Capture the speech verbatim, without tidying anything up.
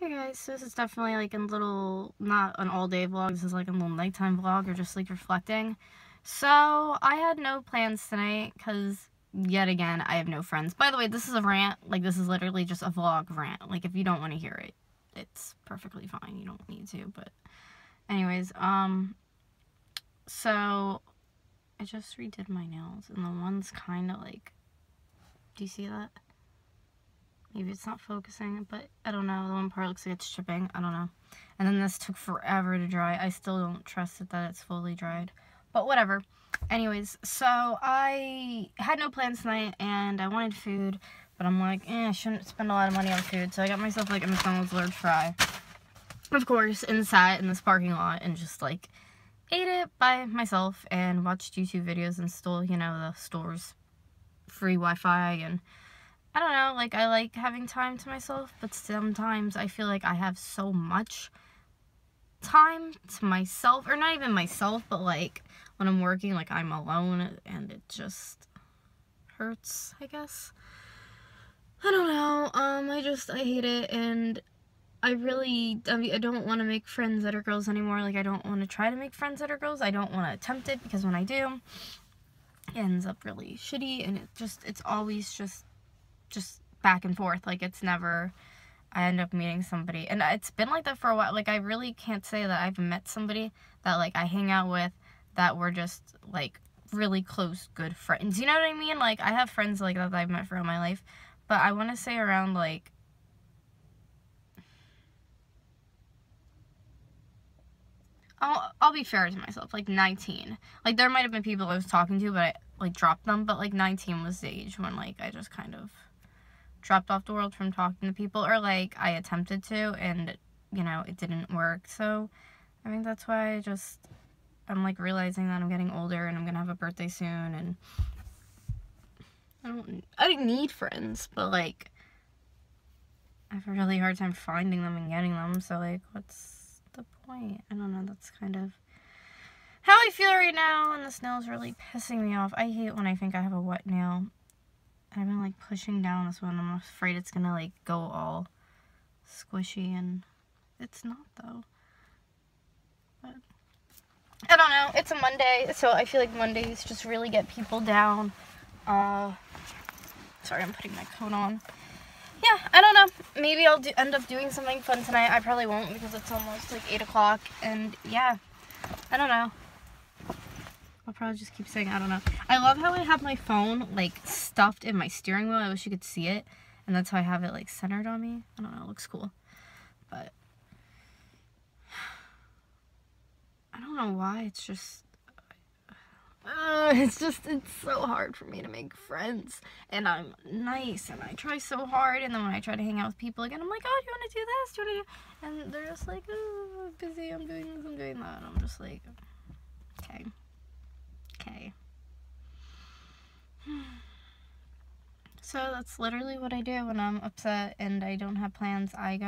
Hey guys, so this is definitely like a little, not an all day vlog, this is like a little nighttime vlog or just like reflecting. So I had no plans tonight because yet again I have no friends. By the way, this is a rant, like this is literally just a vlog rant. Like if you don't want to hear it, it's perfectly fine, you don't need to, but anyways, um, so I just redid my nails and the one's kind of like, do you see that? Maybe it's not focusing, but I don't know. The one part looks like it's chipping. I don't know. And then this took forever to dry. I still don't trust it that it's fully dried. But whatever. Anyways, so I had no plans tonight, and I wanted food. But I'm like, eh, I shouldn't spend a lot of money on food. So I got myself, like, a McDonald's large fry. Of course, and sat in this parking lot and just, like, ate it by myself and watched YouTube videos and stole, you know, the store's free Wi-Fi and... I don't know, like, I like having time to myself, but sometimes I feel like I have so much time to myself, or not even myself, but, like, when I'm working, like, I'm alone, and it just hurts, I guess. I don't know, um, I just, I hate it, and I really, I don't want to make friends that are girls anymore, like, I don't want to try to make friends that are girls, I don't want to attempt it, because when I do, it ends up really shitty, and it just, it's always just, just back and forth, like it's never, I end up meeting somebody, and it's been like that for a while. Like I really can't say that I've met somebody that like I hang out with that we're just like really close good friends, you know what I mean? Like I have friends like that, that I've met for all my life, but I want to say around like I'll, I'll be fair to myself, like nineteen, like there might have been people I was talking to but I like dropped them, but like nineteen was the age when like I just kind of dropped off the world from talking to people, or like I attempted to and you know it didn't work. So I think that's why I just I'm like realizing that I'm getting older and I'm gonna have a birthday soon and I don't I didn't need friends, but like I have a really hard time finding them and getting them, so like what's the point? I don't know, that's kind of how I feel right now, and this nail is really pissing me off. I hate when I think I have a wet nail. I've been like pushing down this one. I'm afraid it's gonna like go all squishy, and it's not though. But I don't know. It's a Monday, so I feel like Mondays just really get people down. Uh, sorry, I'm putting my coat on. Yeah, I don't know. Maybe I'll do, end up doing something fun tonight. I probably won't because it's almost like eight o'clock, and yeah, I don't know. I'll probably just keep saying, I don't know. I love how I have my phone, like, stuffed in my steering wheel. I wish you could see it. And that's how I have it, like, centered on me. I don't know. It looks cool. But I don't know why. It's just... Uh, it's just, it's so hard for me to make friends. And I'm nice. And I try so hard. And then when I try to hang out with people again, I'm like, oh, do you want to do this? Do you want to do... And they're just like, oh, I'm busy. I'm doing this. I'm doing that. And I'm just like, okay. Okay. So that's literally what I do when I'm upset and I don't have plans. I go